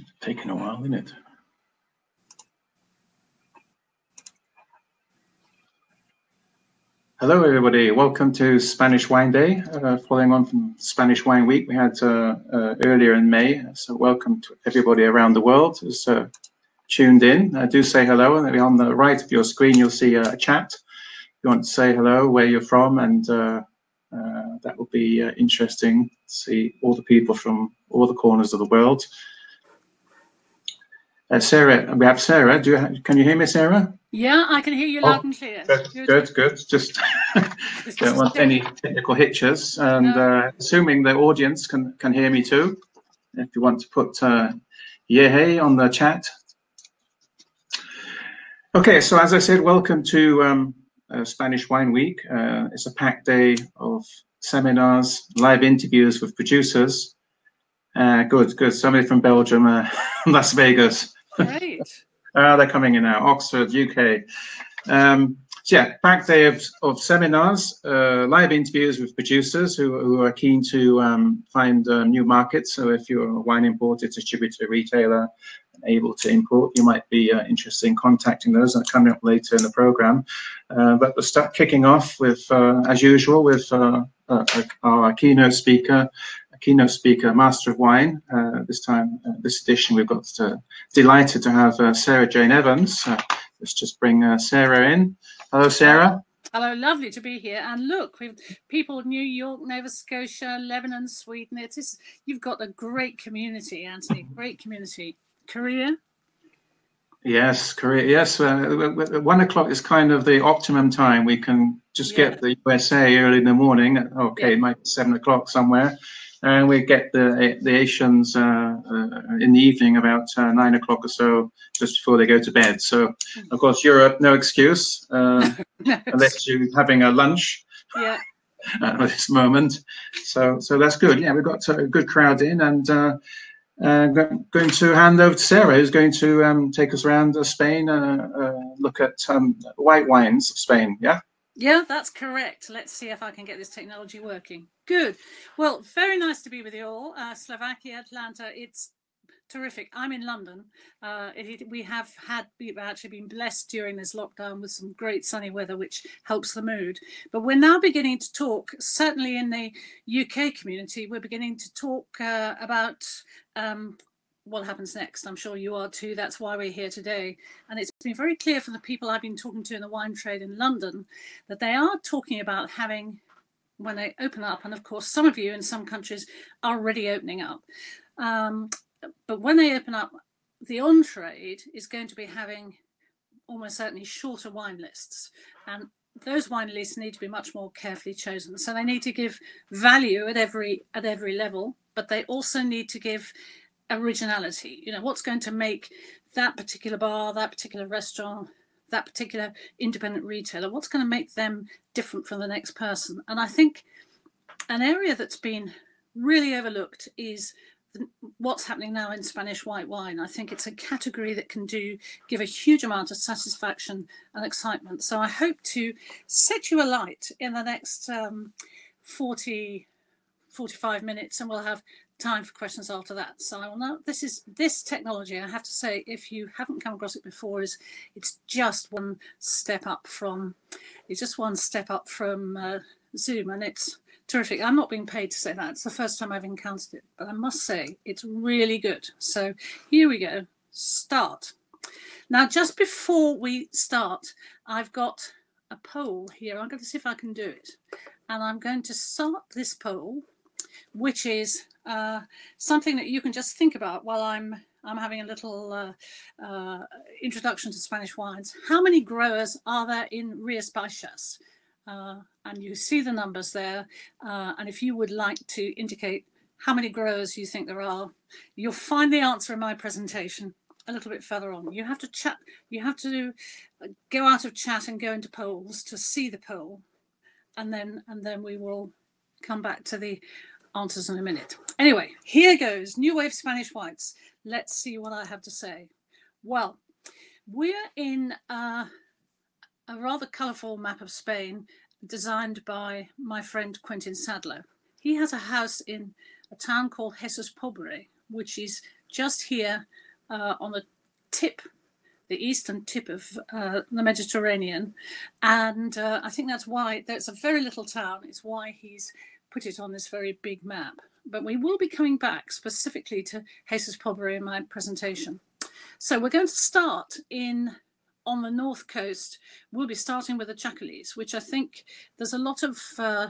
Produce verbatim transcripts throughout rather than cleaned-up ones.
It's taken a while, isn't it? Hello, everybody. Welcome to Spanish Wine Day. Uh, following on from Spanish Wine Week we had uh, uh, earlier in May. So welcome to everybody around the world who's uh, tuned in. Uh, do say hello. And on the right of your screen, you'll see uh, a chat. If you want to say hello, where you're from, and uh, uh, that will be uh, interesting to see all the people from all the corners of the world. Uh, Sarah, we have Sarah. Do you ha can you hear me, Sarah? Yeah, I can hear you loud oh, and clear. Good, good, good. Just don't want any technical hitches. And no. uh, assuming the audience can, can hear me too, if you want to put uh, yehe on the chat. Okay, so as I said, welcome to um, uh, Spanish Wine Week. Uh, it's a packed day of seminars, live interviews with producers. Uh, good, good. Somebody from Belgium, uh, Las Vegas. Great. Uh, they're coming in now, Oxford, U K. Um, so yeah, back day of, of seminars, uh, live interviews with producers who, who are keen to um, find uh, new markets. So if you're a wine importer, distributor, retailer, able to import, you might be uh, interested in contacting those. And coming up later in the program. Uh, but we'll start kicking off with, uh, as usual, with uh, uh, our keynote speaker, keynote speaker, Master of Wine. Uh, this time, uh, this edition, we've got uh, delighted to have uh, Sarah Jane Evans. Uh, let's just bring uh, Sarah in. Hello, Sarah. Hello, lovely to be here. And look, we've people in New York, Nova Scotia, Lebanon, Sweden. It is, you've got a great community, Anthony, great community. Korea? Yes, Korea. Yes, uh, one o'clock is kind of the optimum time. We can just yeah. get the U S A early in the morning. Okay, yeah. It might be seven o'clock somewhere. And we get the the Asians uh, uh, in the evening about uh, nine o'clock or so, just before they go to bed. So, of course, Europe, no excuse, uh, no. unless you're having a lunch yeah. at this moment. So, so that's good. Yeah, we've got a good crowd in, and uh, uh, going to hand over to Sarah, who's going to um, take us around Spain and uh, uh, look at um, white wines of Spain. Yeah. Yeah, that's correct. Let's see if I can get this technology working. Good. Well, very nice to be with you all. Uh, Slovakia, Atlanta, it's terrific. I'm in London. Uh, it, we have had we've actually been blessed during this lockdown with some great sunny weather, which helps the mood. But we're now beginning to talk, certainly in the U K community, we're beginning to talk uh, about um, what happens next. I'm sure you are too. That's why we're here today. And it's been very clear from the people I've been talking to in the wine trade in London that they are talking about having, when they open up, and of course some of you in some countries are already opening up, um, but when they open up, the on-trade is going to be having almost certainly shorter wine lists, and those wine lists need to be much more carefully chosen. So they need to give value at every at every level, but they also need to give originality. You know, what's going to make that particular bar, that particular restaurant, that particular independent retailer, what's going to make them different from the next person? And I think an area that's been really overlooked is what's happening now in Spanish white wine. I think it's a category that can do give a huge amount of satisfaction and excitement. So I hope to set you alight in the next um, forty, forty-five minutes, and we'll have time for questions after that. So I will now, this is this technology, I have to say, if you haven't come across it before, is it's just one step up from it's just one step up from uh, Zoom, and it's terrific. I'm not being paid to say that. It's the first time I've encountered it, but I must say it's really good. So here we go, start. Now, just before we start, I've got a poll here. I'm going to see if I can do it, and I'm going to start this poll, which is uh, something that you can just think about while I'm I'm having a little uh, uh, introduction to Spanish wines. How many growers are there in Rías Baixas? Uh, and you see the numbers there. Uh, and if you would like to indicate how many growers you think there are, you'll find the answer in my presentation a little bit further on. You have to chat. You have to go out of chat and go into polls to see the poll, and then and then we will come back to the answers in a minute. Anyway, here goes, new wave Spanish whites. Let's see what I have to say. Well, we're in uh, a rather colourful map of Spain designed by my friend Quentin Sadler. He has a house in a town called Jesús Pobre, which is just here uh, on the tip, the eastern tip of uh, the Mediterranean. And uh, I think that's why that's a very little town. It's why he's put it on this very big map. But we will be coming back specifically to Jesús Pobre in my presentation. So we're going to start in on the north coast. We'll be starting with the Txakolis, which I think there's a lot of uh,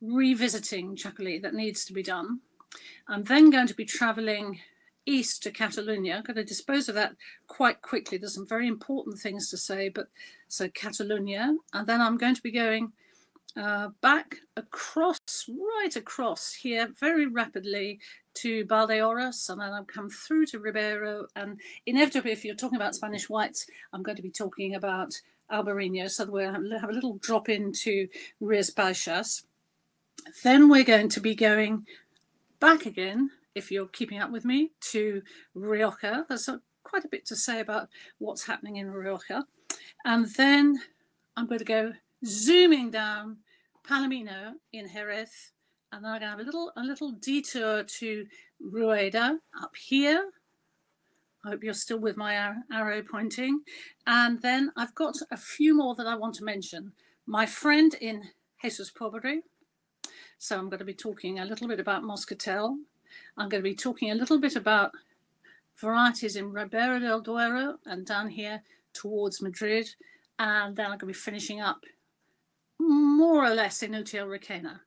revisiting Txakoli that needs to be done. I'm then going to be travelling east to Catalonia. I'm going to dispose of that quite quickly. There's some very important things to say, but so Catalonia, and then I'm going to be going uh, back across, right across here very rapidly to Valdeorras, and then I'll come through to Ribeiro, and inevitably, if you're talking about Spanish whites, I'm going to be talking about Albariño, so we'll have a little drop into Rías Baixas. Then we're going to be going back again, if you're keeping up with me, to Rioja. There's a, quite a bit to say about what's happening in Rioja. And then I'm going to go zooming down Palomino in Jerez. And then I'm going to have a little, a little detour to Rueda up here. I hope you're still with my arrow pointing. And then I've got a few more that I want to mention. My friend in Jesús Pobre. So I'm going to be talking a little bit about Moscatel. I'm going to be talking a little bit about varieties in Ribeira del Duero and down here towards Madrid. And then I'm going to be finishing up more or less in Utiel Requena.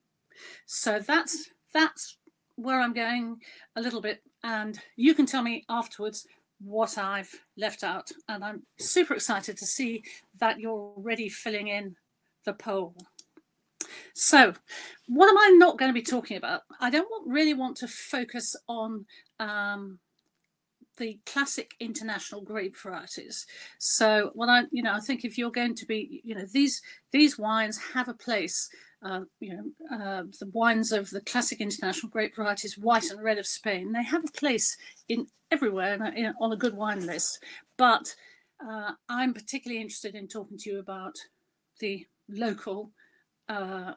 So that's, that's where I'm going a little bit. And you can tell me afterwards what I've left out. And I'm super excited to see that you're already filling in the poll. So what am I not going to be talking about? I don't want, really want to focus on um, the classic international grape varieties. So what I, you know, I think if you're going to be, you know, these these wines have a place. Uh, you know, uh, the wines of the classic international grape varieties, white and red of Spain, they have a place in everywhere in a, in, on a good wine list. But uh, I'm particularly interested in talking to you about the local. Uh,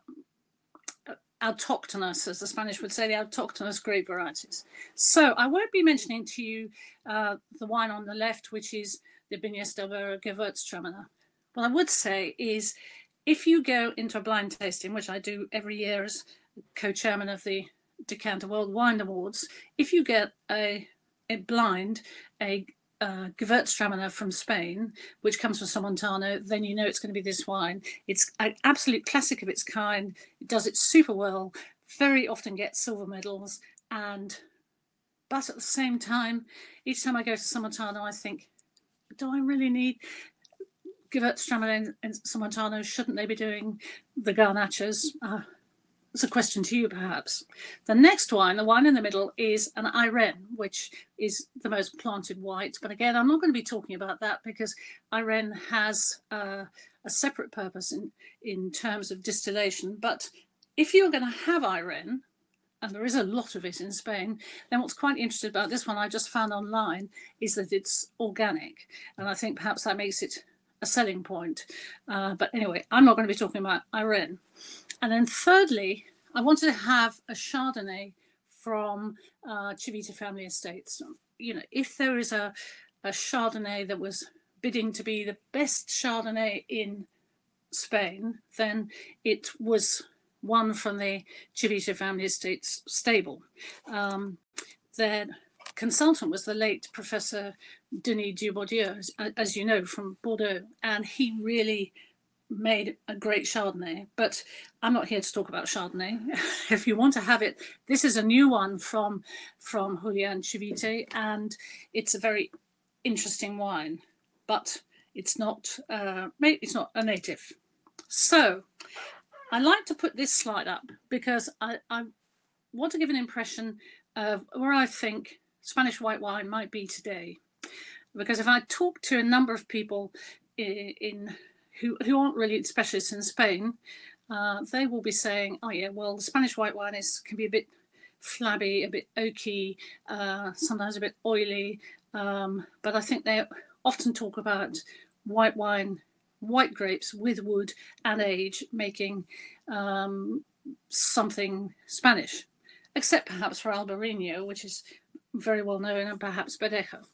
autochthonous, as the Spanish would say, the autochthonous grape varieties. So I won't be mentioning to you uh, the wine on the left, which is the Viñas del Duero Gewürztraminer. What I would say is, if you go into a blind tasting, which I do every year as co-chairman of the Decanter World Wine Awards, if you get a, a blind, a Uh, Gewürztraminer from Spain, which comes from Somontano, then you know it's going to be this wine. It's an absolute classic of its kind. It does it super well, very often gets silver medals, and but at the same time, each time I go to Somontano, I think, do I really need Gewürztraminer and Somontano? Shouldn't they be doing the Garnachas? Uh, It's a question to you, perhaps. The next wine, the wine in the middle, is an Irene, which is the most planted white. But again, I'm not going to be talking about that because Irene has uh, a separate purpose in, in terms of distillation. But if you're going to have Irene, and there is a lot of it in Spain, then what's quite interesting about this one I just found online is that it's organic. And I think perhaps that makes it a selling point. Uh, but anyway, I'm not going to be talking about Irene. And then thirdly, I wanted to have a Chardonnay from uh, Chivita Family Estates. You know, if there is a, a Chardonnay that was bidding to be the best Chardonnay in Spain, then it was one from the Chivita Family Estates stable. Um, their consultant was the late Professor Denis Dubordieu, as, as you know, from Bordeaux, and he really made a great Chardonnay, but I'm not here to talk about Chardonnay. If you want to have it, this is a new one from from Julián Chivite, and it's a very interesting wine, but it's not uh, it's not a native. So I like to put this slide up because I, I want to give an impression of where I think Spanish white wine might be today. Because if I talk to a number of people in, in Who, who aren't really specialists in Spain, uh, they will be saying, oh yeah, well, the Spanish white wine is, can be a bit flabby, a bit oaky, uh, sometimes a bit oily, um, but I think they often talk about white wine, white grapes with wood and age making um, something Spanish, except perhaps for Albariño, which is very well known, and perhaps Badejo.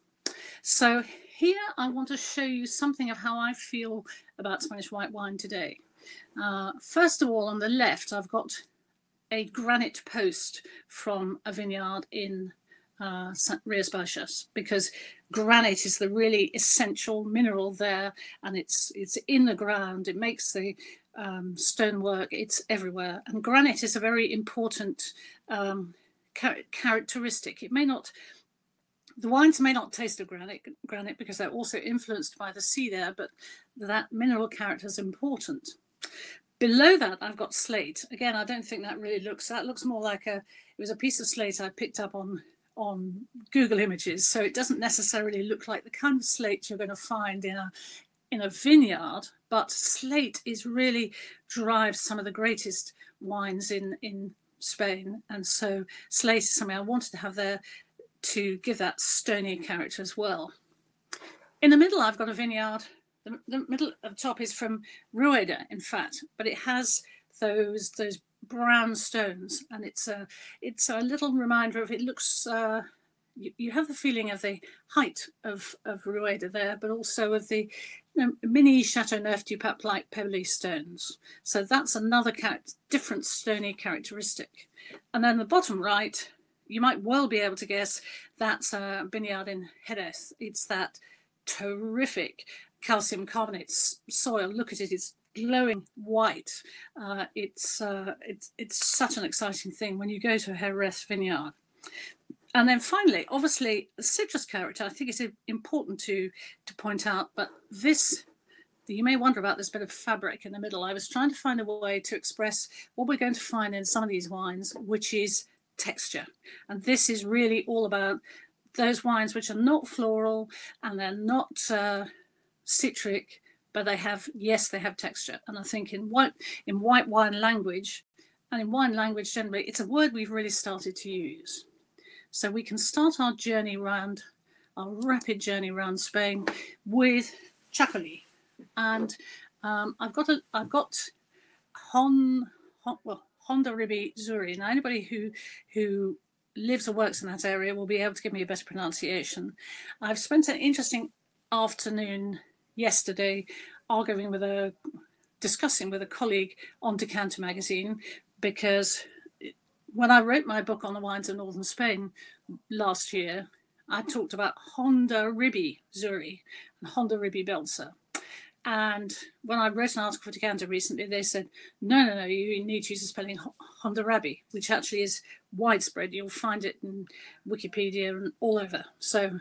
So here I want to show you something of how I feel about Spanish white wine today. Uh, first of all, on the left, I've got a granite post from a vineyard in uh, Rías Baixas, because granite is the really essential mineral there, and it's, it's in the ground, it makes the um, stonework, it's everywhere. And granite is a very important um, char characteristic. It may not, the wines may not taste of granite, granite because they're also influenced by the sea there, but that mineral character is important. Below that, I've got slate. Again, I don't think that really looks, that looks more like a, it was a piece of slate I picked up on, on Google Images. So it doesn't necessarily look like the kind of slate you're going to find in a, in a vineyard, but slate is really drives some of the greatest wines in, in Spain. And so slate is something I wanted to have there to give that stony character as well. In the middle, I've got a vineyard. The, the middle of the top is from Rueda, in fact, but it has those those brown stones, and it's a it's a little reminder of it. Looks uh, you, you have the feeling of the height of of Rueda there, but also of the you know, mini Chateauneuf du Pape like Pebbley stones. So that's another different stony characteristic. And then the bottom right, you might well be able to guess that's a vineyard in Jerez. It's that terrific calcium carbonate soil. Look at it, it's glowing white. Uh, it's, uh, it's, it's such an exciting thing when you go to a Jerez vineyard. And then finally, obviously, the citrus character, I think it's important to, to point out, but this, you may wonder about this bit of fabric in the middle. I was trying to find a way to express what we're going to find in some of these wines, which is texture. And this is really all about those wines which are not floral and they're not uh, citric, but they have, yes, they have texture. And I think in white, in white wine language, and in wine language generally, it's a word we've really started to use. So we can start our journey round, our rapid journey around Spain with Txakoli. And um, I've got a, I've got Hon, hon well, Hondarrabi Zuri. Now, anybody who who lives or works in that area will be able to give me a better pronunciation. I've spent an interesting afternoon yesterday arguing with a, discussing with a colleague on Decanter magazine, because when I wrote my book on the wines of northern Spain last year, I talked about Hondarrabi Zuri and Hondarrabi Belzer. And when I wrote an article for Decanter recently, they said, no, no, no, you need to use the spelling Hondarrabi, which actually is widespread. You'll find it in Wikipedia and all over. So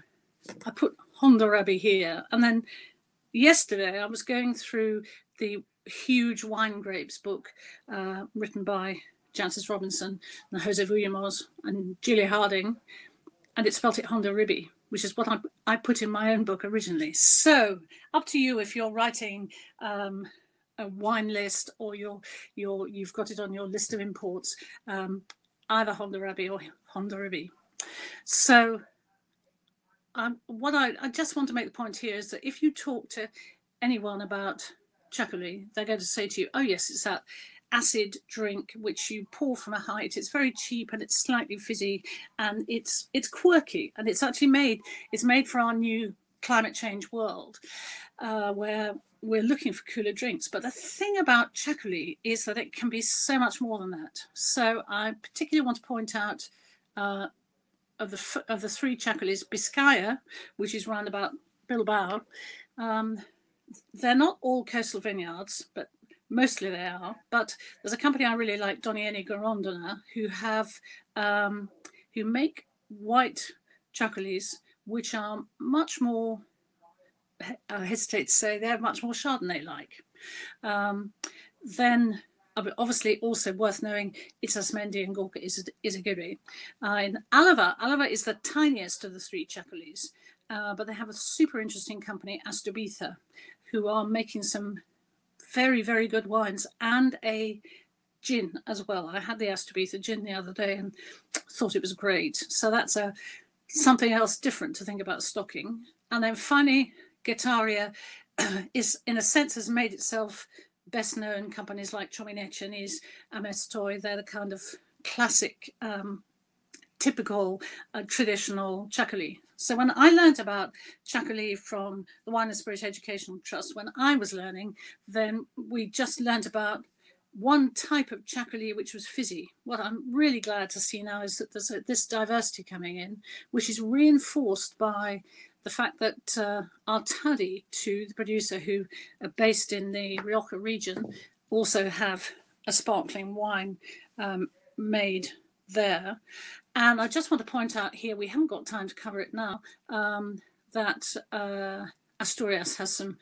I put Hondarrabi here. And then yesterday I was going through the huge wine grapes book uh, written by Jancis Robinson and Jose Villamos and Julia Harding, and it spelt it Hondarrabi, which is what I, I put in my own book originally. So up to you if you're writing um, a wine list, or you're, you're, you've got it on your list of imports, um, either Hondarrabi or Hondarrabi. So um, what I, I just want to make the point here is that if you talk to anyone about Txakoli, they're going to say to you, oh yes, it's that acid drink which you pour from a height. It's very cheap and it's slightly fizzy and it's it's quirky, and it's actually made it's made for our new climate change world uh, where we're looking for cooler drinks. But the thing about Txakoli is that it can be so much more than that. So I particularly want to point out uh, of the of the three Txakolis, Bizkaia, which is round about Bilbao. Um, they're not all coastal vineyards, but mostly they are, but there's a company I really like, Donieni Gorondona, who have, um, who make white Txakolis, which are much more, I hesitate to say, they're much more Chardonnay-like. Um, then, obviously, also worth knowing, Itas Mendi and Gorka Isagibi. Uh, in Álava, Álava is the tiniest of the three Txakolis, uh, but they have a super interesting company, Astubitha, who are making some very, very good wines and a gin as well. I had the Astubitha gin the other day and thought it was great. So that's a something else different to think about stocking. And then finally, Getaria is, in a sense, has made itself best known. Companies like Chominechen is Amestoy, they're the kind of classic um, typical uh, traditional Txakoli. So when I learned about Txakoli from the Wine and Spirit Educational Trust, when I was learning, then we just learned about one type of Txakoli, which was fizzy. What I'm really glad to see now is that there's a, this diversity coming in, which is reinforced by the fact that uh, our Taddy, to the producer who are based in the Rioja region, also have a sparkling wine um, made there. And I just want to point out here, we haven't got time to cover it now, um, that uh, Asturias has some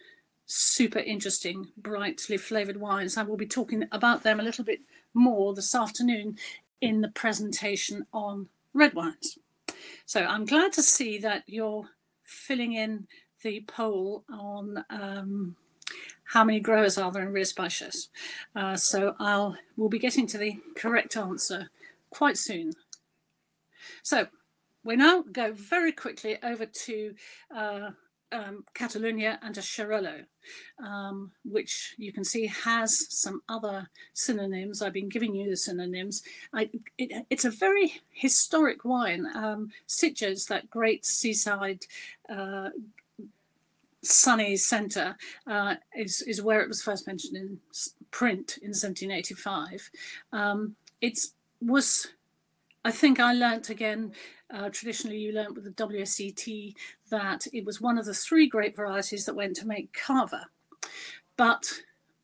super interesting, brightly flavoured wines. I will be talking about them a little bit more this afternoon in the presentation on red wines. So I'm glad to see that you're filling in the poll on um, how many growers are there in Rías Baixas. Uh, so I'll we'll be getting to the correct answer quite soon. So we now go very quickly over to uh, um, Catalonia and to Xarel·lo, um, which you can see has some other synonyms. I've been giving you the synonyms. I, it, it's a very historic wine. Um, Sitges, that great seaside uh, sunny centre, uh, is, is where it was first mentioned in print in seventeen eighty-five. Um, it was, I think I learnt again, uh, traditionally you learnt with the W S E T that it was one of the three grape varieties that went to make Cava, but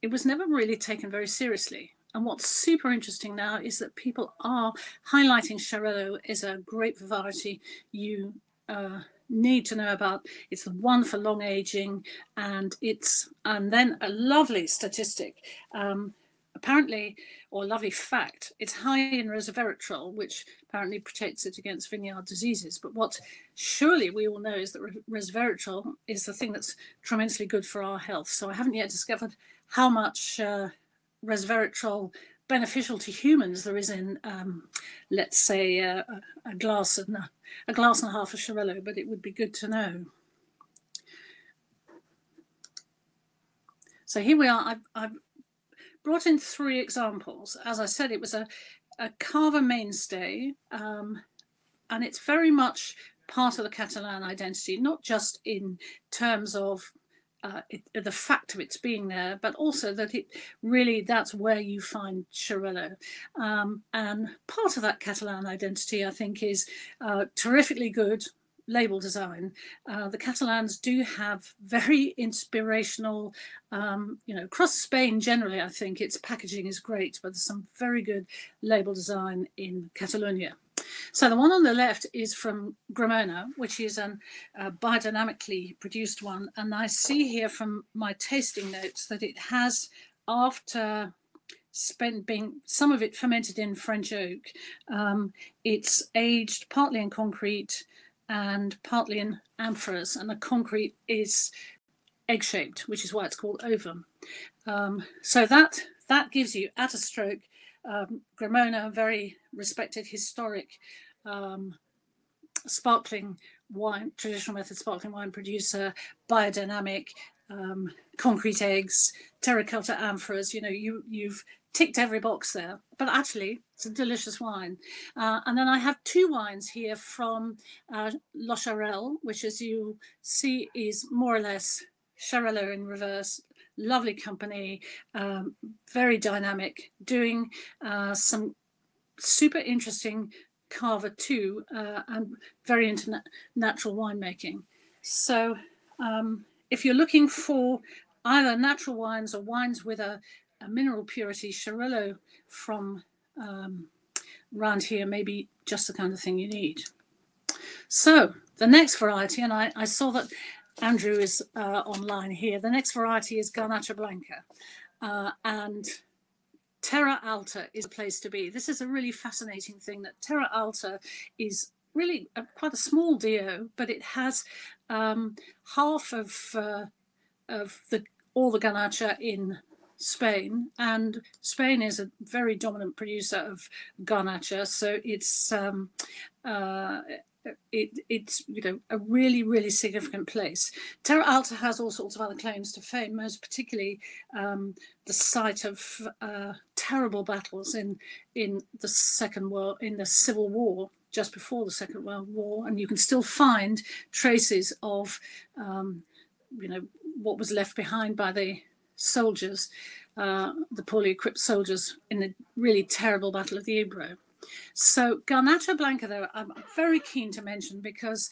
it was never really taken very seriously. And what's super interesting now is that people are highlighting Xarel·lo as a grape variety you uh, need to know about. It's the one for long aging, and it's and then a lovely statistic, um, apparently, or lovely fact, it's high in resveratrol, which apparently protects it against vineyard diseases. But what surely we all know is that resveratrol is the thing that's tremendously good for our health. So I haven't yet discovered how much uh, resveratrol beneficial to humans there is in, um, let's say, uh, a glass and a, a glass and a half of Xarel·lo, but it would be good to know. So here we are. I've, I've brought in three examples. As I said, it was a, a Cava mainstay, um, and it's very much part of the Catalan identity, not just in terms of Uh, it, the fact of its being there, but also that it really, that's where you find Xarel·lo. Um, and part of that Catalan identity, I think, is uh, terrifically good label design. Uh, the Catalans do have very inspirational, um, you know, across Spain generally, I think its packaging is great, but there's some very good label design in Catalonia. So the one on the left is from Gramona, which is a uh, biodynamically produced one. And I see here from my tasting notes that it has, after spent being some of it fermented in French oak, um, it's aged partly in concrete and partly in amphoras. And the concrete is egg-shaped, which is why it's called ovum. Um, so that, that gives you, at a stroke, Um, Gramona, very respected historic um, sparkling wine, traditional method sparkling wine producer, biodynamic, um, concrete eggs, terracotta amphoras. You know, you, you've ticked every box there, but actually it's a delicious wine. Uh, and then I have two wines here from uh, Lo Xarel, which, as you see, is more or less Xarel·lo in reverse. Lovely company, um, very dynamic, doing uh, some super interesting Cava too, uh, and very into natural winemaking. So um, if you're looking for either natural wines or wines with a, a mineral purity, Xarel·lo from um, around here may be just the kind of thing you need. So the next variety, and I, I saw that Andrew is uh, online here. The next variety is Garnacha Blanca, uh, and Terra Alta is a place to be. This is a really fascinating thing, that Terra Alta is really a, quite a small D O, but it has um, half of uh, of the all the Garnacha in Spain, and Spain is a very dominant producer of Garnacha, so it's um, uh, It, it's, you know, a really, really significant place. Terra Alta has all sorts of other claims to fame, most particularly um, the site of uh, terrible battles in in the Second World, in the Civil War, just before the Second World War, and you can still find traces of, um, you know, what was left behind by the soldiers, uh, the poorly equipped soldiers in the really terrible Battle of the Ebro. So Garnacha Blanca, though, I'm very keen to mention because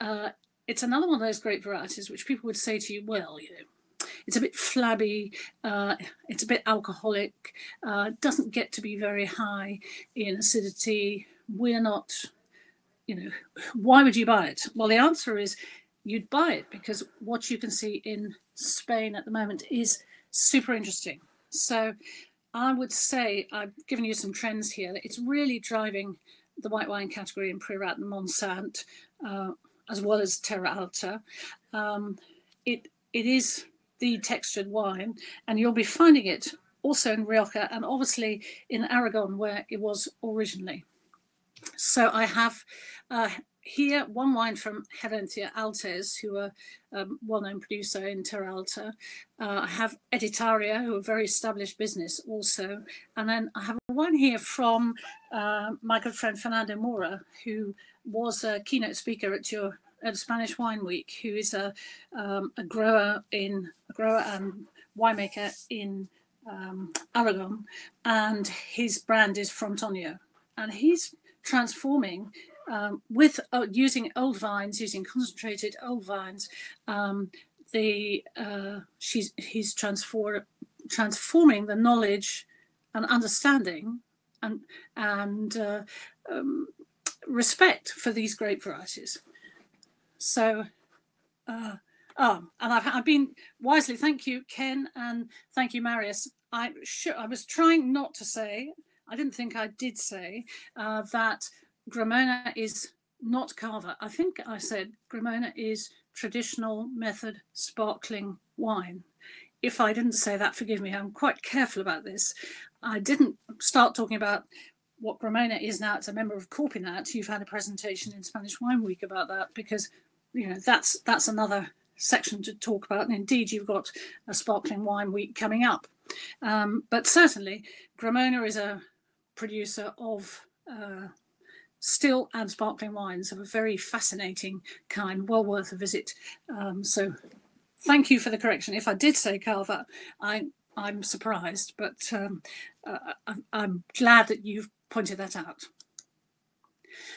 uh, it's another one of those great varieties which people would say to you, well, you know, it's a bit flabby, uh, it's a bit alcoholic, uh, doesn't get to be very high in acidity. We're not, you know, why would you buy it? Well, the answer is you'd buy it because what you can see in Spain at the moment is super interesting. So I would say, I've given you some trends here, that it's really driving the white wine category in Priorat and Montsant, uh, as well as Terra Alta. Um, it it is the textured wine, and you'll be finding it also in Rioja and obviously in Aragon where it was originally. So I have uh, here one wine from Herencia Altes, who are a um, well-known producer in Terra Alta. Uh, I have Editaria, who are a very established business also. And then I have one here from uh, my good friend Fernando Mora, who was a keynote speaker at your at Spanish Wine Week, who is a, um, a grower in a grower and winemaker in um, Aragon. And his brand is Frontonio. And he's transforming um, with uh, using old vines, using concentrated old vines, um, the uh, she's he's transform transforming the knowledge and understanding and and uh, um, respect for these grape varieties. So, uh, oh, and I've, I've been wisely. Thank you, Ken, and thank you, Marius. I sure I was trying not to say. I didn't think I did say uh, that Gramona is not cava. I think I said Gramona is traditional method sparkling wine. If I didn't say that, forgive me. I'm quite careful about this. I didn't start talking about what Gramona is now. It's a member of Corpinat. You've had a presentation in Spanish Wine Week about that because, you know, that's that's another section to talk about. And indeed, you've got a sparkling wine week coming up. Um, but certainly, Gramona is a producer of uh, still and sparkling wines of a very fascinating kind, well worth a visit. Um, so thank you for the correction. If I did say cava, I, I'm surprised, but um, uh, I'm, I'm glad that you've pointed that out.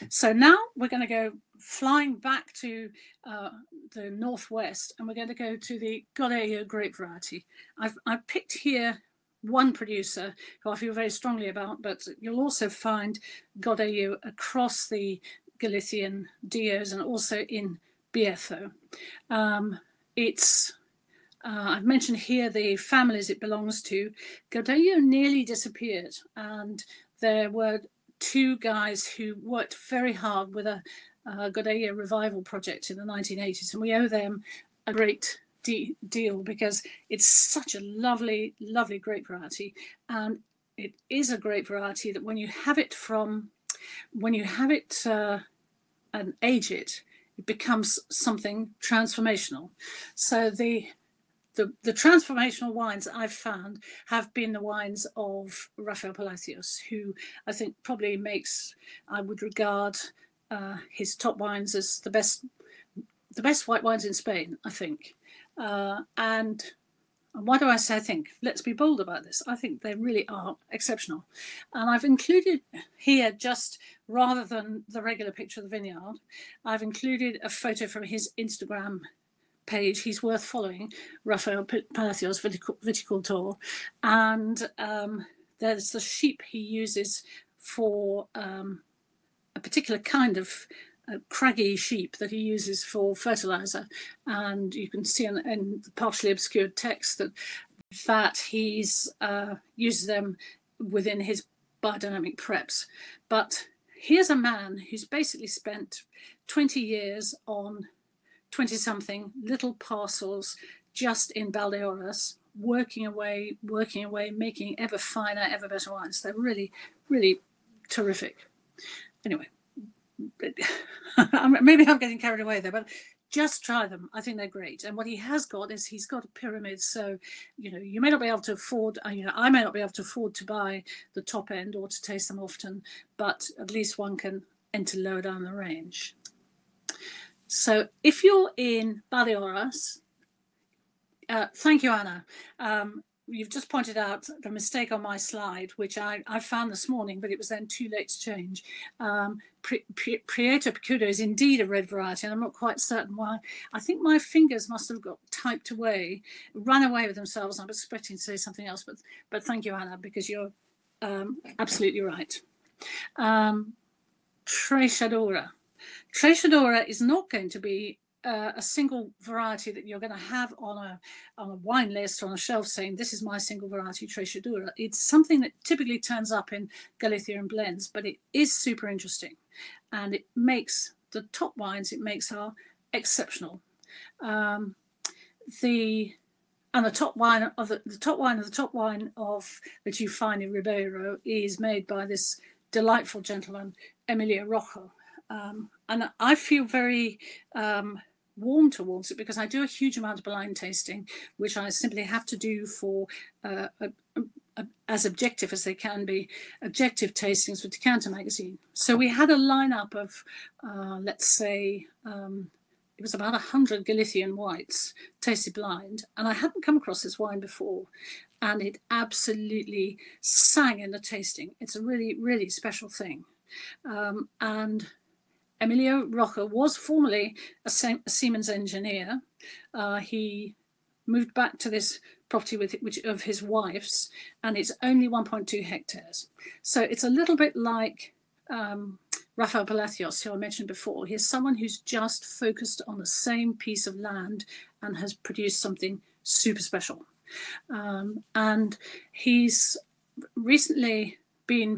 So now we're going to go flying back to uh, the northwest, and we're going to go to the Godello grape variety. I've, I've picked here one producer who I feel very strongly about, but you'll also find Godello across the Galician Dios and also in Bierzo. Um, it's, uh, I've mentioned here the families it belongs to. Godello nearly disappeared, and there were two guys who worked very hard with a uh, Godello revival project in the nineteen eighties, and we owe them a great deal because it's such a lovely, lovely grape variety, and it is a grape variety that when you have it from, when you have it uh, and age it, it becomes something transformational. So the the the transformational wines I've found have been the wines of Rafael Palacios, who I think probably makes, I would regard uh, his top wines as the best the best white wines in Spain, I think. Uh, and, and why do I say I think? Let's be bold about this. I think they really are exceptional. And I've included here, just rather than the regular picture of the vineyard, I've included a photo from his Instagram page. He's worth following, Rafael Palacios Viticultor. And um, there's the sheep he uses for um, a particular kind of a craggy sheep that he uses for fertilizer, and you can see in, in the partially obscured text that that he's uh, uses them within his biodynamic preps. But here's a man who's basically spent twenty years on twenty something little parcels just in Valdeorras, working away, working away, making ever finer, ever better wines. They're really, really terrific. Anyway. Maybe I'm getting carried away there, but just try them. I think they're great. And what he has got is he's got a pyramid. So, you know, you may not be able to afford, you know, I may not be able to afford to buy the top end or to taste them often, but at least one can and to lower down the range. So if you're in Valdeorras, uh, thank you, Anna. Um, you've just pointed out the mistake on my slide, which I, I found this morning, but it was then too late to change. Um, Prieto Picudo is indeed a red variety, and I'm not quite certain why. I think my fingers must have got typed away, run away with themselves. I was expecting to say something else, but, but thank you, Anna, because you're um, absolutely right. Um, Treixadura. Treixadura is not going to be Uh, a single variety that you're going to have on a, on a wine list or on a shelf saying this is my single variety Treixadura. It's something that typically turns up in Galician blends, but it is super interesting, and it makes the top wines it makes are exceptional. Um, the and the top wine of the, the top wine of the top wine of that you find in Ribeiro is made by this delightful gentleman Emilio Rocha, um, and I feel very um, warm towards it because I do a huge amount of blind tasting, which I simply have to do for uh, a, a, as objective as they can be, objective tastings for Decanter magazine. So we had a lineup of, uh, let's say, um, it was about one hundred Galician whites tasted blind, and I hadn't come across this wine before, and it absolutely sang in the tasting. It's a really, really special thing. Um, and Emilio Rocha was formerly a Siemens engineer. Uh, he moved back to this property with which of his wife's, and it's only one point two hectares. So it's a little bit like um, Rafael Palacios, who I mentioned before. He's someone who's just focused on the same piece of land and has produced something super special. Um, and he's recently been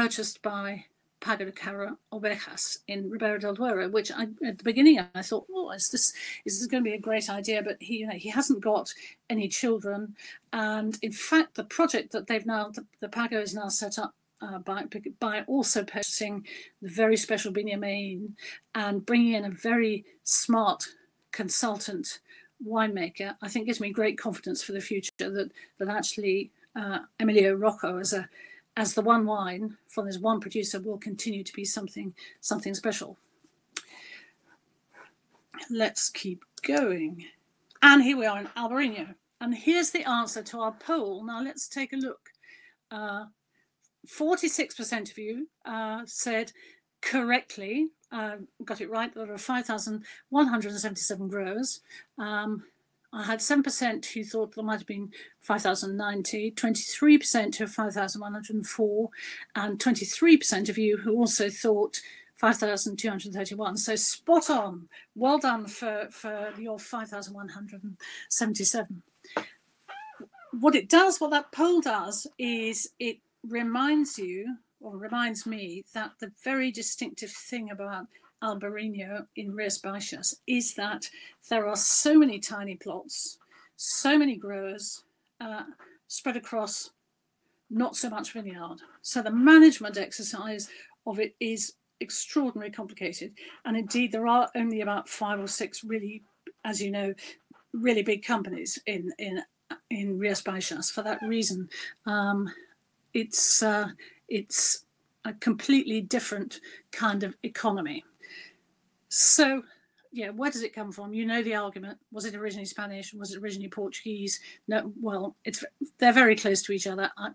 purchased by Pago de Cara Ovejas in Ribeira del Duero, which I, at the beginning I thought, oh, is this is this going to be a great idea? But he, you know, he hasn't got any children, and in fact, the project that they've now, the, the Pago is now set up uh, by by also purchasing the very special Binyamin and bringing in a very smart consultant winemaker. I think gives me great confidence for the future that that actually uh, Emilio Rocco as a as the one wine from this one producer will continue to be something something special. Let's keep going. And here we are in Albariño. And here's the answer to our poll. Now let's take a look. Uh, forty-six percent of you uh, said correctly, uh, got it right, there are five thousand one hundred seventy-seven growers. Um, I had seven percent who thought there might have been five thousand ninety, twenty-three percent who five thousand one hundred four, and twenty-three percent of you who also thought five thousand two hundred thirty-one. So spot on. Well done for, for your five thousand one hundred seventy-seven. What it does, what that poll does, is it reminds you, or reminds me, that the very distinctive thing about Albariño in Rías Baixas is that there are so many tiny plots, so many growers uh, spread across not so much vineyard. So the management exercise of it is extraordinarily complicated. And indeed, there are only about five or six really, as you know, really big companies in, in, in Rías Baixas. For that reason, um, it's, uh, it's a completely different kind of economy. So, yeah, where does it come from? You know the argument. Was it originally Spanish? Was it originally Portuguese? No, well, it's they're very close to each other. I,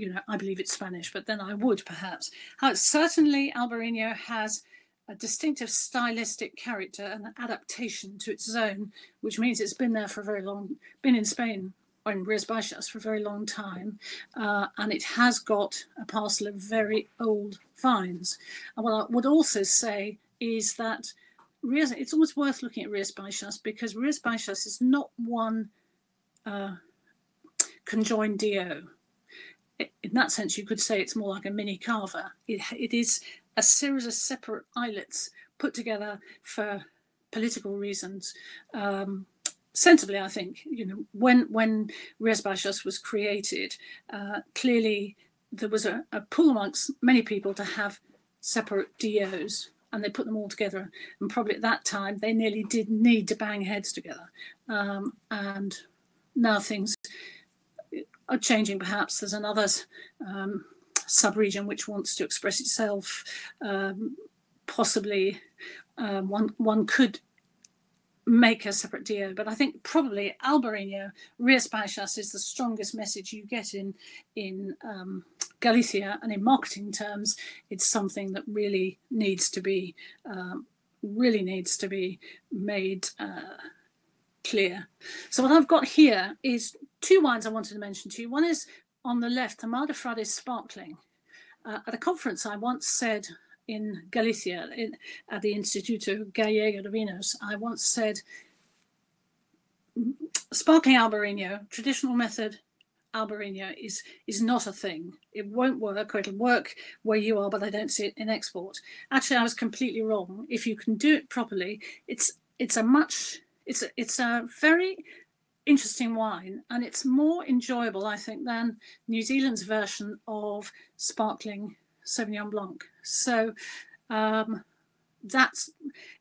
you know, I believe it's Spanish, but then I would perhaps. How certainly Albariño has a distinctive stylistic character and an adaptation to its zone, which means it's been there for a very long, been in Spain or in Rías Baixas for a very long time, uh, and it has got a parcel of very old vines. And what I would also say is that it's always worth looking at Rías Baixas because Rías Baixas is not one uh, conjoined D O. It, in that sense, you could say it's more like a mini Cava. It, it is a series of separate islets put together for political reasons. Um, sensibly, I think, you know, when, when Rías Baixas was created, uh, clearly there was a, a pull amongst many people to have separate D Os. And they put them all together, and probably at that time they nearly did need to bang heads together. Um, and now things are changing. Perhaps there's another um, sub-region which wants to express itself um, possibly um, one one could make a separate deal, but I think probably Albariño, Rías Baixas is the strongest message you get in in um, Galicia, and in marketing terms, it's something that really needs to be um, really needs to be made uh, clear. So what I've got here is two wines I wanted to mention to you. One is on the left, Tamar de Frade Sparkling. Uh, at a conference I once said in Galicia, in, at the Instituto Gallego de Vinos, I once said, sparkling Albariño, traditional method Albariño is, is not a thing. It won't work, or it'll work where you are, but I don't see it in export. Actually, I was completely wrong. If you can do it properly, it's it's a much, it's a, it's a very interesting wine, and it's more enjoyable, I think, than New Zealand's version of sparkling Sauvignon Blanc. So um, that's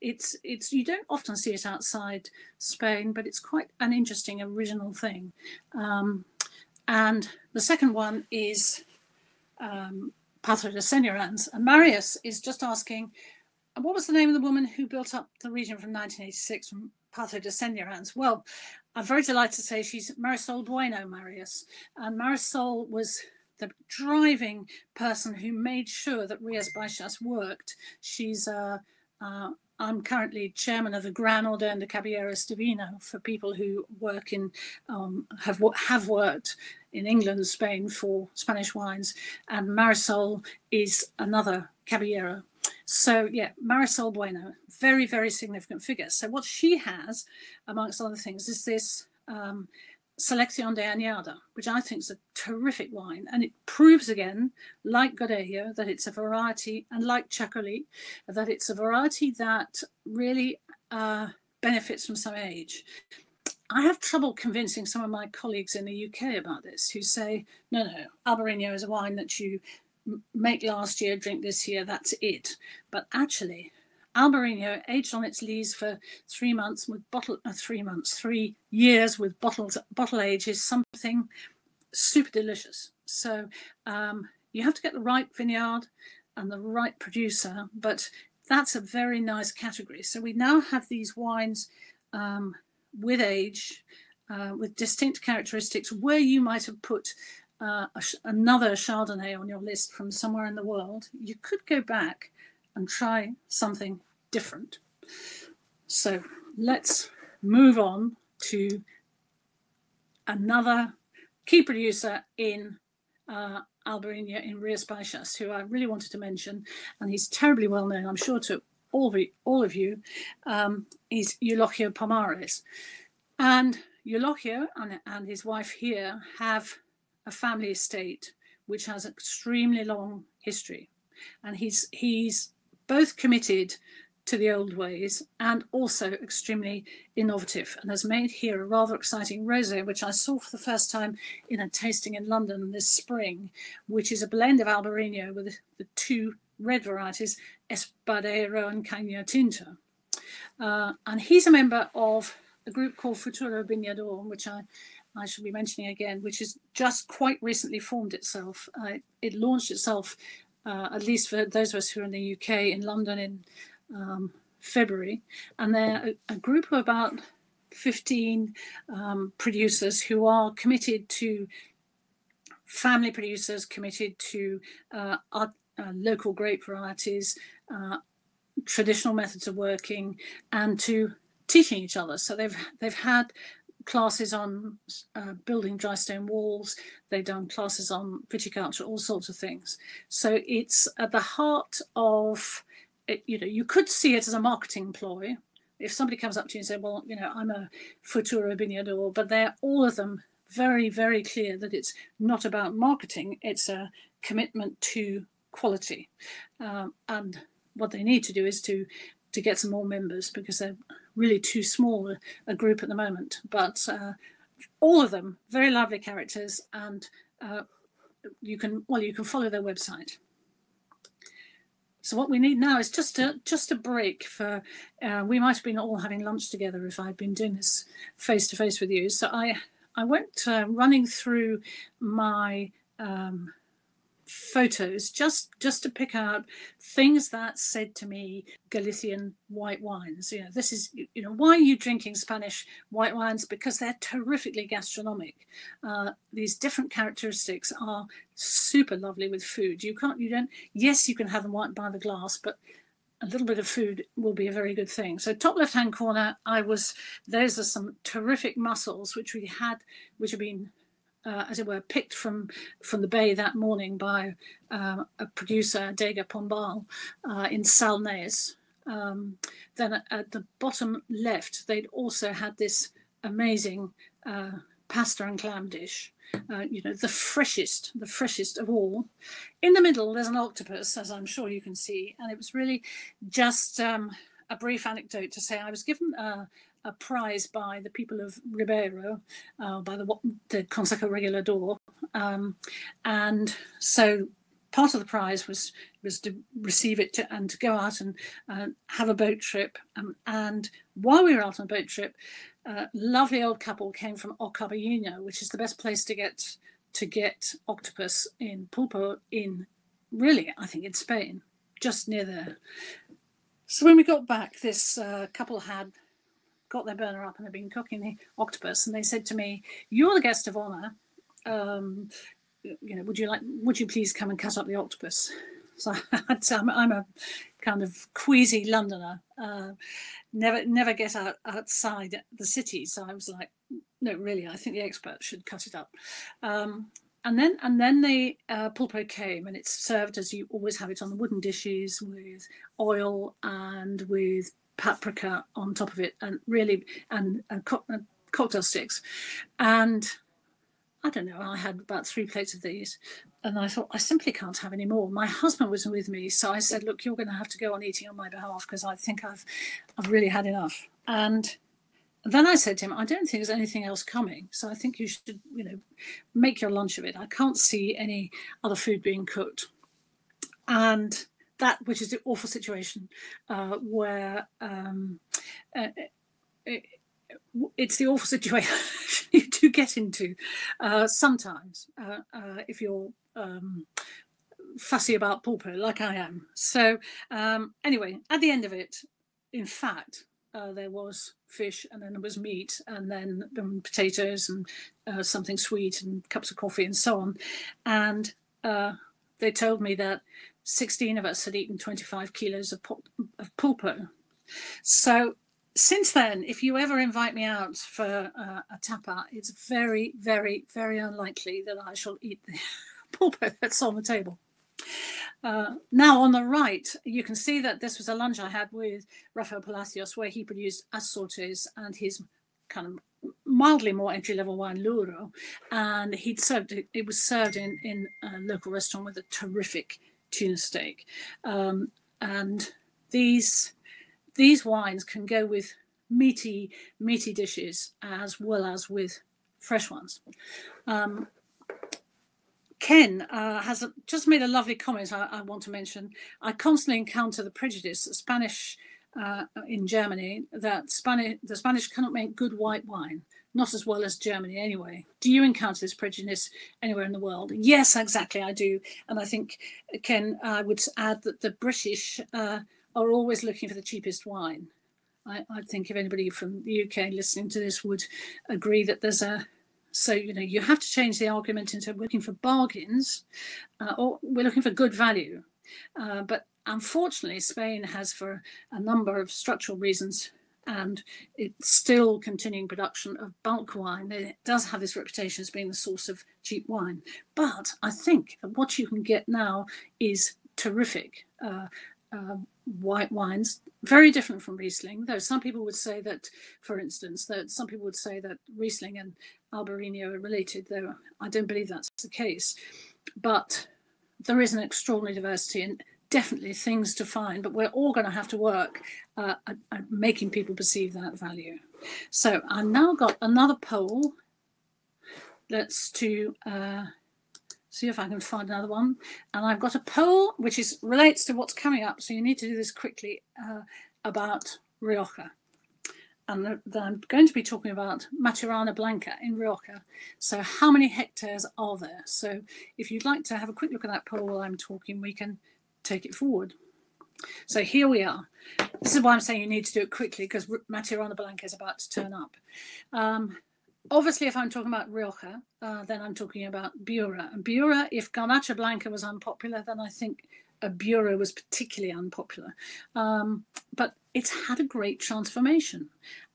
it's it's you don't often see it outside Spain, but it's quite an interesting original thing. Um, and the second one is um, Pazo de Señorans, and Marius is just asking, what was the name of the woman who built up the region from nineteen eighty-six from Pazo de Señorans? Well, I'm very delighted to say she's Marisol Bueno Marius, and Marisol was the driving person who made sure that Rías Baixas worked. She's, uh, uh, I'm currently chairman of the Gran Orden de Caballeros de Vino for people who work in, um, have, have worked in England, Spain for Spanish wines, and Marisol is another Caballero. So yeah, Marisol Bueno, very, very significant figure. So what she has, amongst other things, is this um, Selección de Añada, which I think is a terrific wine. And it proves again, like Godello, that it's a variety, and like Txakoli, that it's a variety that really uh, benefits from some age. I have trouble convincing some of my colleagues in the U K about this, who say, no, no, Albariño is a wine that you make last year, drink this year, that's it. But actually, Albariño aged on its lees for three months with bottle, uh, three months, three years with bottles, bottle age is something super delicious. So um, you have to get the right vineyard and the right producer, but that's a very nice category. So we now have these wines um, with age, uh, with distinct characteristics, where you might have put Uh, another Chardonnay on your list from somewhere in the world, you could go back and try something different. So let's move on to another key producer in uh, Albariño, in Rías Baixas, who I really wanted to mention, and he's terribly well known, I'm sure, to all, the, all of you, um, is Eulogio Pomares. And Eulogio and, and his wife here have a family estate which has an extremely long history, and he's he's both committed to the old ways and also extremely innovative, and has made here a rather exciting rosé, which I saw for the first time in a tasting in London this spring, which is a blend of Albariño with the two red varieties Espadero and Caña Tinta, uh, and he's a member of a group called Futuro Viñador, which I I should be mentioning again, which has just quite recently formed itself. Uh, it launched itself, uh, at least for those of us who are in the U K, in London in um, February. And they're a, a group of about fifteen um, producers who are committed to family producers, committed to uh, our, uh, local grape varieties, uh, traditional methods of working, and to teaching each other. So they've they've had classes on uh, building dry stone walls, they've done classes on viticulture, all sorts of things. So it's at the heart of it, you know, you could see it as a marketing ploy. If somebody comes up to you and says, well, you know, I'm a Futuro Viñador, but they're all of them very, very clear that it's not about marketing, it's a commitment to quality. Um, and what they need to do is to to get some more members, because they're really too small a group at the moment. But uh, all of them, very lovely characters, and uh, you can, well, you can follow their website. So what we need now is just a, just a break for, uh, we might have been all having lunch together if I'd been doing this face-to-face with you. So I, I went uh, running through my um, photos, just just to pick out things that said to me Galician white wines. You know, this is, you know, why are you drinking Spanish white wines? Because they're terrifically gastronomic. Uh, these different characteristics are super lovely with food. You can't, you don't, yes, you can have them white by the glass, but a little bit of food will be a very good thing. So top left-hand corner, I was, those are some terrific mussels which we had, which have been, Uh, as it were, picked from from the bay that morning by uh, a producer, Dega Pombal, uh, in Salnés. Um, then at, at the bottom left, they'd also had this amazing uh, pasta and clam dish, uh, you know, the freshest, the freshest of all. In the middle, there's an octopus, as I'm sure you can see, and it was really just um, a brief anecdote to say I was given uh, a prize by the people of Ribeiro, uh, by the, the Consejo Regulador. Um, and so part of the prize was was to receive it to, and to go out and uh, have a boat trip. Um, and while we were out on a boat trip, a uh, lovely old couple came from Albariño, which is the best place to get to get octopus in pulpo in, really, I think in Spain, just near there. So when we got back, this uh, couple had got their burner up and had been cooking the octopus, and they said to me, "You're the guest of honor. Um, you know, would you like? Would you please come and cut up the octopus?" So I had to, I'm, I'm a kind of queasy Londoner, uh, never never get out outside the city. So I was like, "No, really, I think the expert should cut it up." Um, and then and then the uh, pulpo came, and it's served as you always have it on the wooden dishes with oil and with paprika on top of it, and really and, and, co and cocktail sticks. And I don't know, I had about three plates of these, and I thought, I simply can't have any more. My husband was with me, so I said, "Look, you're going to have to go on eating on my behalf, because I think I've I've really had enough." And then I said to him, "I don't think there's anything else coming, so I think you should, you know, make your lunch of it. I can't see any other food being cooked." And that, which is the awful situation uh, where um, uh, it, it's the awful situation you do get into uh, sometimes uh, uh, if you're um, fussy about pulpo like I am. So um, anyway, at the end of it, in fact, uh, there was fish, and then there was meat, and then um, potatoes and uh, something sweet and cups of coffee and so on. And uh, they told me that sixteen of us had eaten twenty-five kilos of, pul of pulpo. So since then, if you ever invite me out for uh, a tapa, it's very, very, very unlikely that I shall eat the pulpo that's on the table. Uh, now on the right, you can see that this was a lunch I had with Rafael Palacios, where he produced assortes and his kind of mildly more entry-level wine, Luro, and he'd served it, it was served in, in a local restaurant with a terrific tuna steak. Um, and these these wines can go with meaty meaty dishes as well as with fresh ones. Um, Ken uh, has a, just made a lovely comment I, I want to mention. I constantly encounter the prejudice that Spanish uh, in Germany that Spanish the Spanish cannot make good white wine. Not as well as Germany anyway. Do you encounter this prejudice anywhere in the world? Yes, exactly, I do. And I think, Ken, I would add that the British uh, are always looking for the cheapest wine. I, I think if anybody from the U K listening to this would agree that there's a, so, you know, you have to change the argument into looking for bargains, uh, or we're looking for good value. Uh, but unfortunately, Spain has, for a number of structural reasons, and it's still continuing production of bulk wine. It does have this reputation as being the source of cheap wine. But I think what you can get now is terrific uh, uh, white wines, very different from Riesling, though some people would say that, for instance, that some people would say that Riesling and Albariño are related, though I don't believe that's the case. But there is an extraordinary diversity, and definitely things to find, but we're all going to have to work uh, at, at making people perceive that value. So I've now got another poll. Let's to uh, see if I can find another one. And I've got a poll which is relates to what's coming up. So you need to do this quickly uh, about Rioja. and that I'm going to be talking about Maturana Blanca in Rioja. So how many hectares are there? So if you'd like to have a quick look at that poll while I'm talking, we can take it forward. So here we are. This is why I'm saying you need to do it quickly, because Maturana Blanca is about to turn up. Um, obviously, if I'm talking about Rioja, uh, then I'm talking about Biura. And Biura, if Garnacha Blanca was unpopular, then I think a Biura was particularly unpopular. Um, but it's had a great transformation.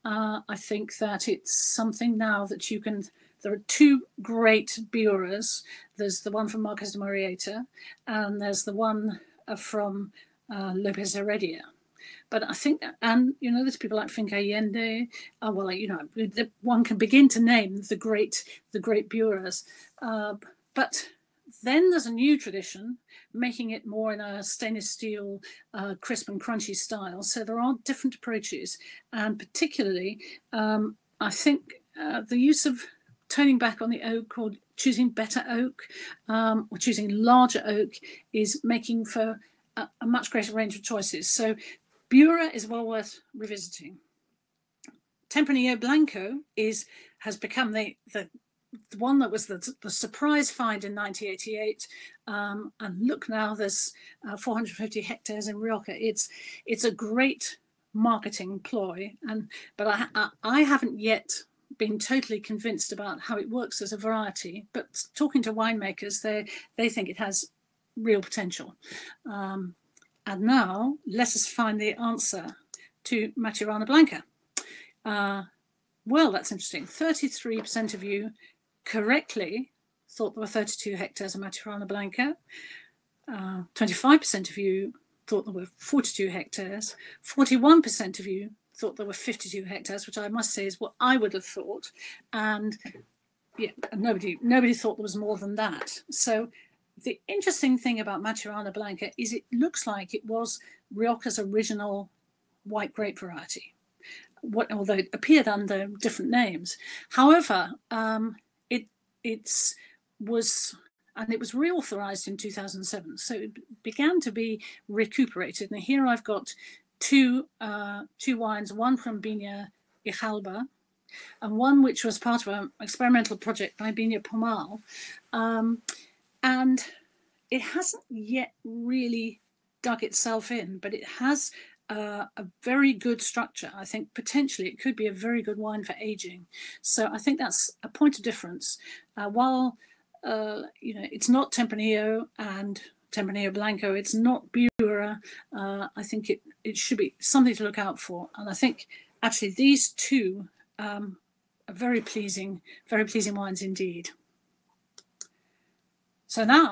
Uh, I think that it's something now that you can... There are two great Biuras. There's the one from Marques de Murrieta, and there's the one from... Uh, Lopez Heredia. But I think that, and you know, there's people like Finca Allende, uh, well, you know, the, one can begin to name the great the great bureaus. Uh, but then there's a new tradition, making it more in a stainless steel, uh, crisp and crunchy style. So there are different approaches, and particularly, um, I think uh, the use of turning back on the oak or choosing better oak um, or choosing larger oak is making for a much greater range of choices. So Biura is well worth revisiting. Tempranillo Blanco is has become the the, the one that was the, the surprise find in nineteen eighty-eight, um, and look now, there's uh, four hundred fifty hectares in Rioja. It's it's a great marketing ploy, and but I I, I haven't yet been totally convinced about how it works as a variety. But talking to winemakers, they they think it has real potential. Um, and now let us find the answer to Maturana Blanca. Uh, well, that's interesting. thirty-three percent of you correctly thought there were thirty-two hectares of Maturana Blanca. Uh, twenty-five percent of you thought there were forty-two hectares. forty-one percent of you thought there were fifty-two hectares, which I must say is what I would have thought. And yeah, nobody, nobody thought there was more than that. So the interesting thing about Maturana Blanca is it looks like it was Rioja's original white grape variety, what, although it appeared under different names. However, um, it it's was and it was reauthorized in two thousand seven, so it began to be recuperated. And here I've got two uh, two wines, one from Viña Ijalba, and one which was part of an experimental project by Viña Pomal. Um, And it hasn't yet really dug itself in, but it has uh, a very good structure. I think potentially it could be a very good wine for aging. So I think that's a point of difference. Uh, while, uh, you know, it's not Tempranillo and Tempranillo Blanco, it's not Biura, uh, I think it, it should be something to look out for. And I think actually these two um, are very pleasing, very pleasing wines indeed. So now,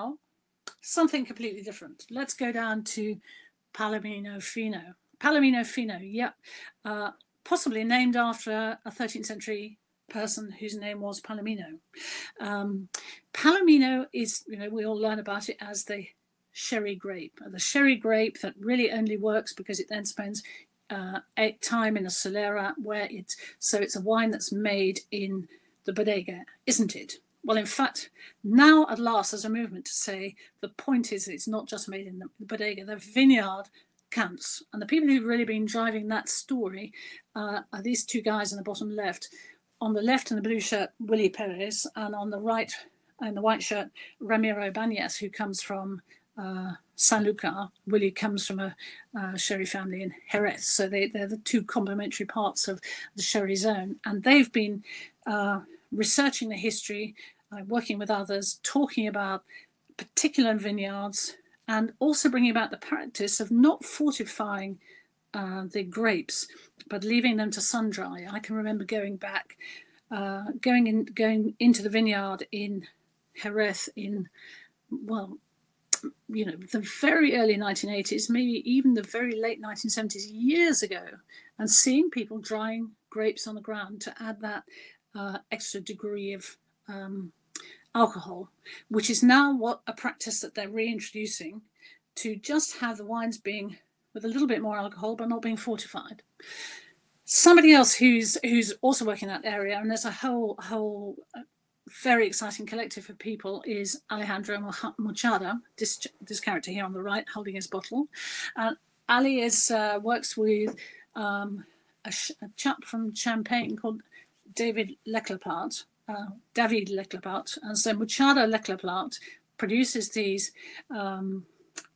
something completely different. Let's go down to Palomino Fino. Palomino Fino, yep. Uh, possibly named after a thirteenth century person whose name was Palomino. Um, Palomino is, you know, we all learn about it as the sherry grape. The sherry grape that really only works because it then spends uh, eight time in a solera, where it's, so it's a wine that's made in the bodega, isn't it? Well, in fact, now at last there's a movement to say the point is it's not just made in the bodega, the vineyard counts. And the people who've really been driving that story uh, are these two guys in the bottom left. On the left in the blue shirt, Willie Perez, and on the right in the white shirt, Ramiro Banyas, who comes from uh, Sanlúcar. Willie comes from a uh, sherry family in Jerez. So they, they're the two complementary parts of the sherry zone. And they've been uh, researching the history, working with others, talking about particular vineyards, and also bringing about the practice of not fortifying uh, the grapes, but leaving them to sun dry. I can remember going back, uh, going in, going into the vineyard in Jerez in, well, you know, the very early nineteen eighties, maybe even the very late nineteen seventies, years ago, and seeing people drying grapes on the ground to add that uh, extra degree of um, alcohol, which is now what a practice that they're reintroducing, to just have the wines being with a little bit more alcohol but not being fortified. Somebody else who's who's also working in that area, and there's a whole whole very exciting collective of people, is Alejandro Mochada, this, this character here on the right holding his bottle. Uh, Ali is uh, works with um, a, sh a chap from Champagne called David Leclapart, uh, David Leclapart, and so Machado Leclapart produces these um,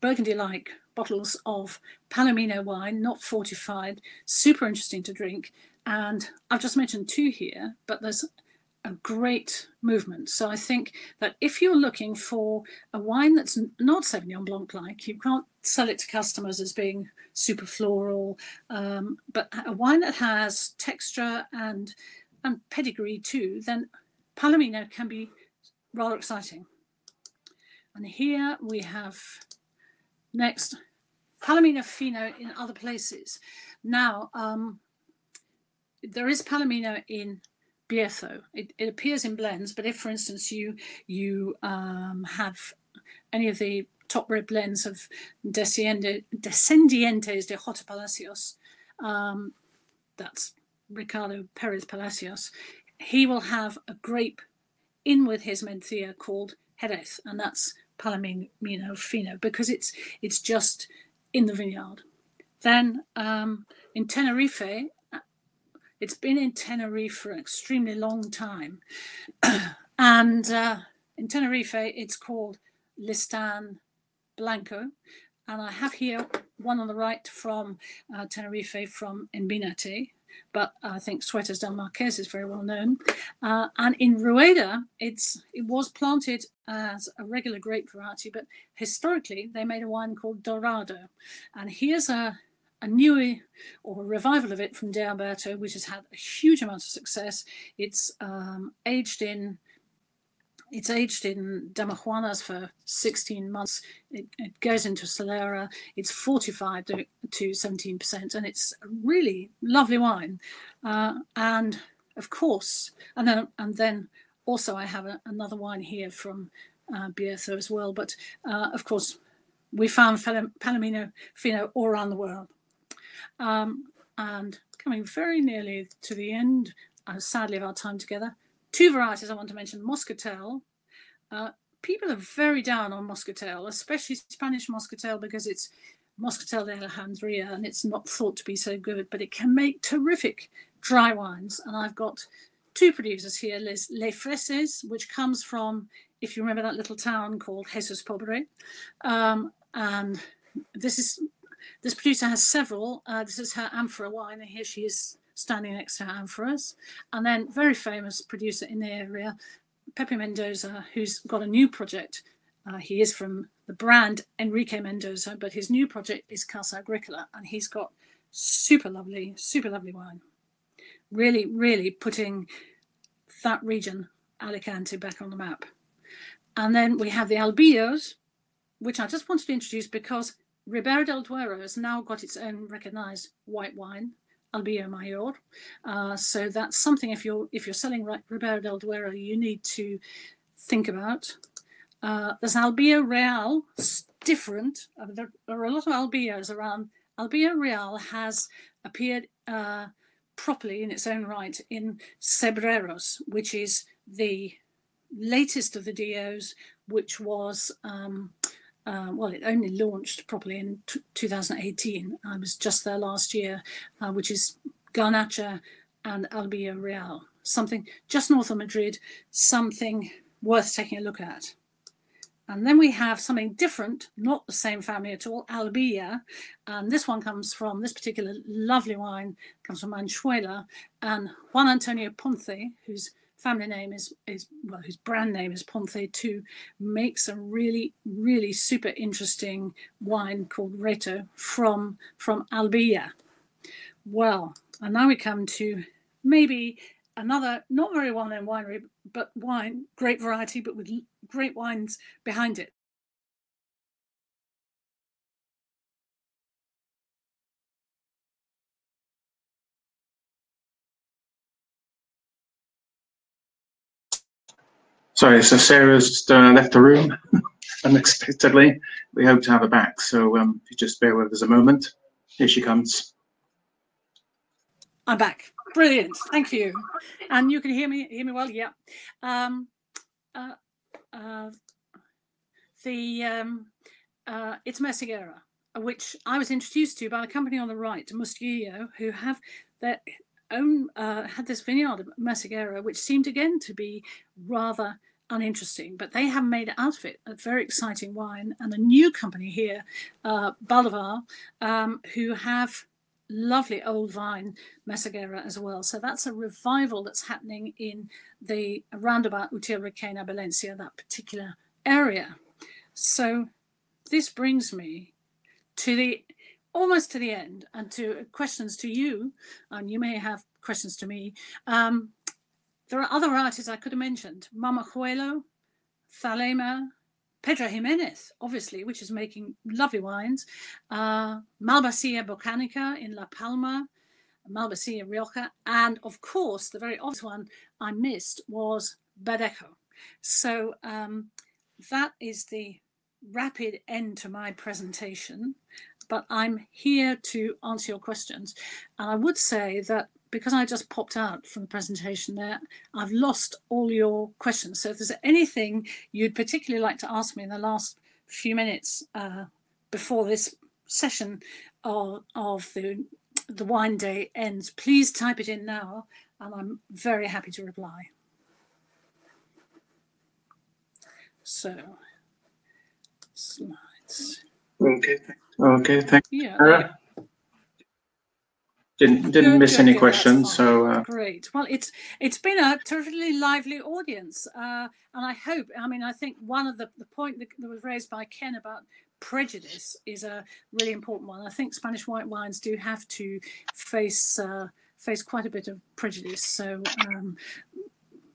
Burgundy-like bottles of Palomino wine, not fortified, super interesting to drink. And I've just mentioned two here, but there's a great movement. So I think that if you're looking for a wine that's not Sauvignon Blanc-like, you can't sell it to customers as being super floral, um, but a wine that has texture and, and pedigree too, then Palomino can be rather exciting. And here we have next Palomino Fino in other places. Now, um, there is Palomino in Bierzo. It, it appears in blends, but if, for instance, you you um, have any of the top red blends of Descendientes de Jose Palacios, um, that's Ricardo Perez Palacios, he will have a grape in with his Mencia called Jerez, and that's Palomino Fino, because it's it's just in the vineyard. Then um, in Tenerife, it's been in Tenerife for an extremely long time. And uh, in Tenerife, it's called Listan Blanco. And I have here one on the right from uh, Tenerife from Enbinate, but I think Suetas del Marqués is very well known. Uh, and in Rueda, it's, it was planted as a regular grape variety, but historically they made a wine called Dorado. And here's a, a new or a revival of it from De Alberto, which has had a huge amount of success. It's um, aged in It's aged in Damajuanas for sixteen months. It, it goes into Solera. It's fortified to, to seventeen percent, and it's a really lovely wine. Uh, and of course, and then, and then also I have a, another wine here from uh, Bierzo as well. But uh, of course, we found Palomino Fino all around the world. Um, and coming very nearly to the end, uh, sadly, of our time together, two varieties I want to mention. Moscatel. Uh, people are very down on Moscatel, especially Spanish Moscatel, because it's Moscatel de Alejandría and it's not thought to be so good, but it can make terrific dry wines. And I've got two producers here, Les, Les Freses, which comes from, if you remember, that little town called Jesús Pobre. Um, and this is this producer has several. Uh, this is her amphora wine, and here she is standing next to her amphoras. And then very famous producer in the area, Pepe Mendoza, who's got a new project. Uh, he is from the brand Enrique Mendoza, but his new project is Casa Agricola, and he's got super lovely, super lovely wine. Really, really putting that region, Alicante, back on the map. And then we have the Albillos, which I just wanted to introduce because Ribeira del Duero has now got its own recognised white wine, Albillo Mayor. Uh, so that's something if you're if you're selling Ribeira del Duero, you need to think about. Uh, there's Albillo Real, different. Uh, there are a lot of Albillos around. Albillo Real has appeared uh, properly in its own right in Cebreros, which is the latest of the D Os, which was, um, Uh, well, it only launched properly in two thousand eighteen. I was just there last year, uh, which is Garnacha and Albillo Real, something just north of Madrid, something worth taking a look at. And then we have something different, not the same family at all, Albilla. And this one comes from, this particular lovely wine comes from Manchuela. And Juan Antonio Ponce, who's family name is, is, well, his brand name is Ponce too, makes a really, really super interesting wine called Reto from, from Albilla. Well, and now we come to maybe another not very well-known winery, but wine, great variety, but with great wines behind it. Sorry, so Sarah's just uh, left the room unexpectedly. We hope to have her back, so um, if you just bear with us a moment. Here she comes. I'm back. Brilliant, thank you. And you can hear me hear me well, yeah. Um, uh, uh, the um, uh, it's Merciguera, which I was introduced to by the company on the right, Muskillo, who have their own, uh, had this vineyard, Massiguera, which seemed again to be rather uninteresting, but they have made out of it a very exciting wine. And a new company here, uh, Bolivar, um, who have lovely old vine Massiguera as well. So that's a revival that's happening in the roundabout Util Requena, Valencia, that particular area. So this brings me to the almost to the end and to questions to you, and you may have questions to me. Um, there are other varieties I could have mentioned, Mamajuelo, Thalema, Pedro Jimenez, obviously, which is making lovely wines, uh, Malvasía Bocanica in La Palma, Malvasía Rioja, and of course, the very obvious one I missed was Badejo. So um, that is the rapid end to my presentation, but I'm here to answer your questions. And I would say that because I just popped out from the presentation there, I've lost all your questions. So if there's anything you'd particularly like to ask me in the last few minutes uh, before this session of, of the, the wine day ends, please type it in now, and I'm very happy to reply. So, slides. Okay, okay, thank you, yeah, Sarah. Didn't, didn't good, miss good, any yeah, questions, so... Uh... Great. Well, it's it's been a terrifically lively audience. Uh, and I hope, I mean, I think one of the, the point that was raised by Ken about prejudice is a really important one. I think Spanish white wines do have to face, uh, face quite a bit of prejudice. So, um,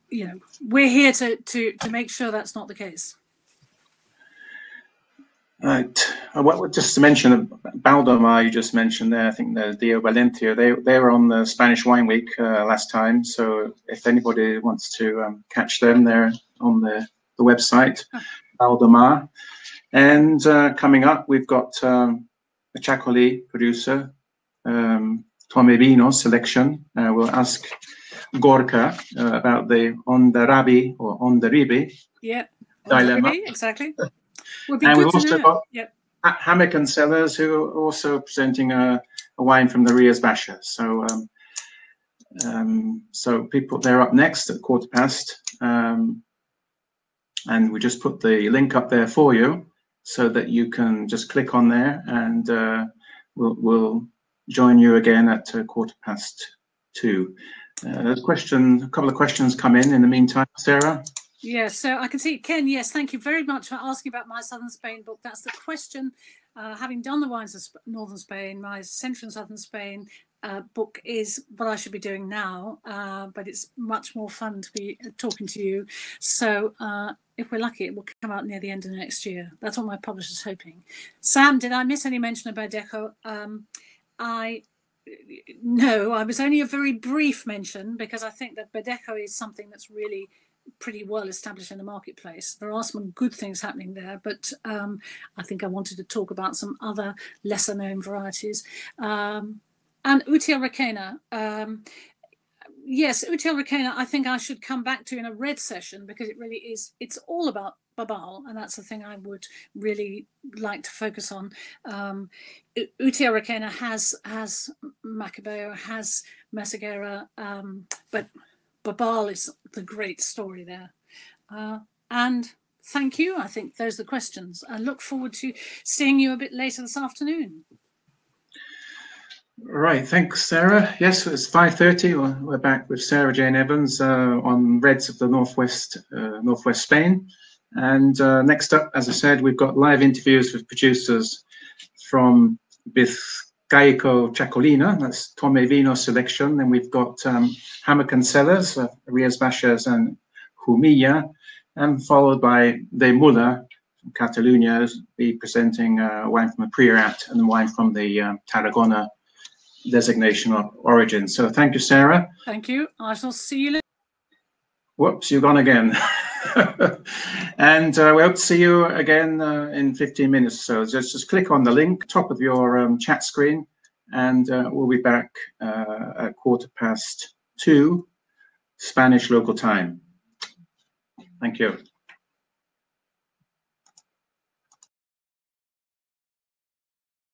you know, we're here to, to, to make sure that's not the case. Right. Uh, well, just to mention, Baldomar, you just mentioned there, I think the Dia Valencia, they, they were on the Spanish Wine Week uh, last time. So if anybody wants to um, catch them, they're on the, the website, oh. Baldomar. And uh, coming up, we've got um, a Txakoli producer, um, Tomerino selection. Uh, we'll ask Gorka uh, about the Hondarrabi or Hondarribi yeah. dilemma. Exactly. We'll and we've also got yep. Hammock and Sellers, who are also presenting a, a wine from the Rías Baixas. So, um, um, so people, they're up next at quarter past. Um, and we just put the link up there for you so that you can just click on there, and uh, we'll, we'll join you again at uh, quarter past two. Uh, there's a question, a couple of questions come in in the meantime, Sarah. Yes, yeah, so I can see, Ken, yes, thank you very much for asking about my Southern Spain book. That's the question. Uh, having done the wines of Northern Spain, my Central and Southern Spain uh, book is what I should be doing now, uh, but it's much more fun to be talking to you. So uh, if we're lucky, it will come out near the end of next year. That's what my publisher's hoping. Sam, did I miss any mention of Badejo? Um, I... No, I was only a very brief mention, because I think that Badejo is something that's really pretty well established in the marketplace. There are some good things happening there, but um, I think I wanted to talk about some other lesser known varieties. Um, and Util Requena. Um, yes, Util Requena, I think I should come back to in a red session, because it really is, it's all about Babal, and that's the thing I would really like to focus on. Um, Util Requena has, has Macabeo, has Massiguera, um, but Babal is the great story there. Uh, and thank you. I think those are the questions. I look forward to seeing you a bit later this afternoon. Right. Thanks, Sarah. Yes, it's five thirty. We're, we're back with Sarah Jane Evans uh, on Reds of the Northwest, uh, Northwest Spain. And uh, next up, as I said, we've got live interviews with producers from Bizkaia. Gaico Txakolina, that's Tome Vino selection. Then we've got um, Hammock and Sellers, uh, Rías Baixas and Jumilla, and followed by De Muller from Catalunya, who's be presenting uh, wine from the Priorat and wine from the um, Tarragona designation of origin. So thank you, Sarah. Thank you. I shall see you later. Whoops, you're gone again. And uh, we hope to see you again uh, in fifteen minutes or so. Just, just click on the link, top of your um, chat screen, and uh, we'll be back uh, at quarter past two, Spanish local time. Thank you.